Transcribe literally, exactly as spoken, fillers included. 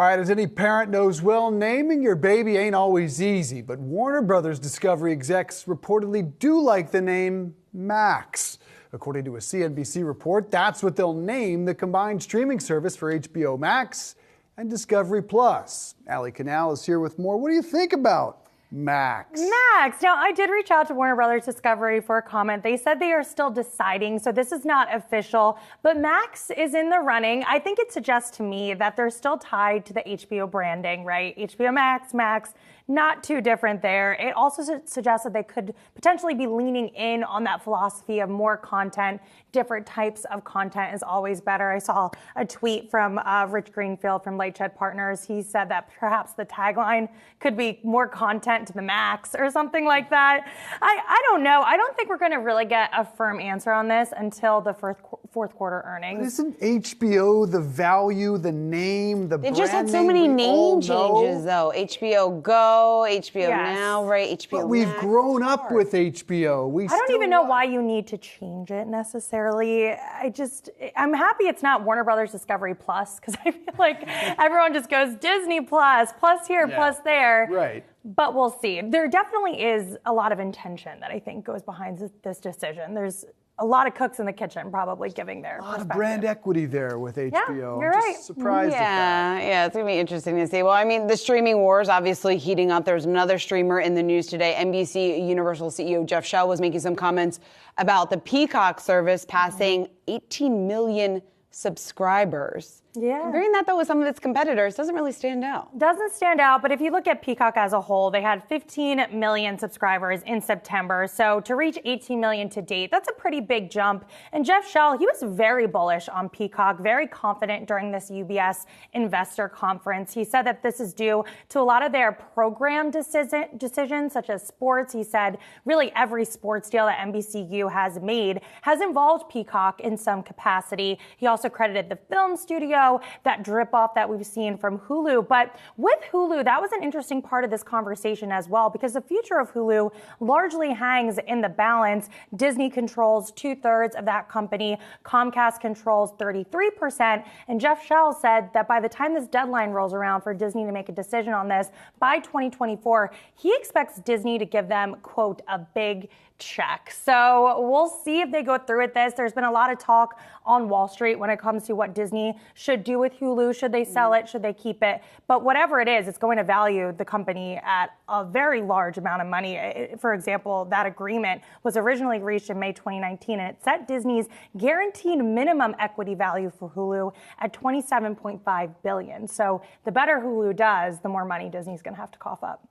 All right, as any parent knows well, naming your baby ain't always easy, but Warner Brothers Discovery execs reportedly do like the name Max. According to a C N B C report, that's what they'll name the combined streaming service for H B O Max and Discovery plus. Allie Canal is here with more. What do you think about Max? Max. Now, I did reach out to Warner Brothers Discovery for a comment. They said they are still deciding, so this is not official. But Max is in the running. I think it suggests to me that they're still tied to the H B O branding, right? H B O Max, Max, not too different there. It also su- suggests that they could potentially be leaning in on that philosophy of more content. Different types of content is always better. I saw a tweet from uh, Rich Greenfield from Lightshed Partners. He said that perhaps the tagline could be more content to the max or something like that. I, I don't know. I don't think we're going to really get a firm answer on this until the fourth, fourth quarter earnings. But isn't H B O the value, the name, the brand name? They just had so many name changes, though. H B O Go, H B O yes. Now, right? H B O But we've Max. grown up with H B O. We I don't even know are. why you need to change it necessarily. I just, I'm happy it's not Warner Brothers Discovery Plus, because I feel like everyone just goes Disney Plus, plus here, yeah. plus there. Right. But we'll see. There definitely is a lot of intention that I think goes behind this decision. There's a lot of cooks in the kitchen probably giving their perspective. A lot of brand equity there with H B O. Yeah, you're right. I'm just surprised yeah, at that. Yeah, it's going to be interesting to see. Well, I mean, the streaming wars obviously heating up. There's another streamer in the news today. N B C Universal C E O Jeff Shell was making some comments about the Peacock service passing eighteen million subscribers. Yeah. Comparing that, though, with some of its competitors doesn't really stand out. Doesn't stand out, but if you look at Peacock as a whole, they had fifteen million subscribers in September. So to reach eighteen million to date, that's a pretty big jump. And Jeff Shell, he was very bullish on Peacock, very confident during this U B S investor conference. He said that this is due to a lot of their program decision, decisions, such as sports. He said really every sports deal that N B C U has made has involved Peacock in some capacity. He also credited the film studio, that drip off that we've seen from Hulu. But with Hulu, that was an interesting part of this conversation as well, because the future of Hulu largely hangs in the balance. Disney controls two-thirds of that company. Comcast controls thirty-three percent. And Jeff Shell said that by the time this deadline rolls around for Disney to make a decision on this, by twenty twenty-four, he expects Disney to give them, quote, a big check. So we'll see if they go through with this. There's been a lot of talk on Wall Street when it comes to what Disney should do with Hulu. Should they sell it? Should they keep it? But whatever it is, it's going to value the company at a very large amount of money. For example, that agreement was originally reached in May twenty nineteen, and it set Disney's guaranteed minimum equity value for Hulu at twenty-seven point five billion dollars. So the better Hulu does, the more money Disney's going to have to cough up.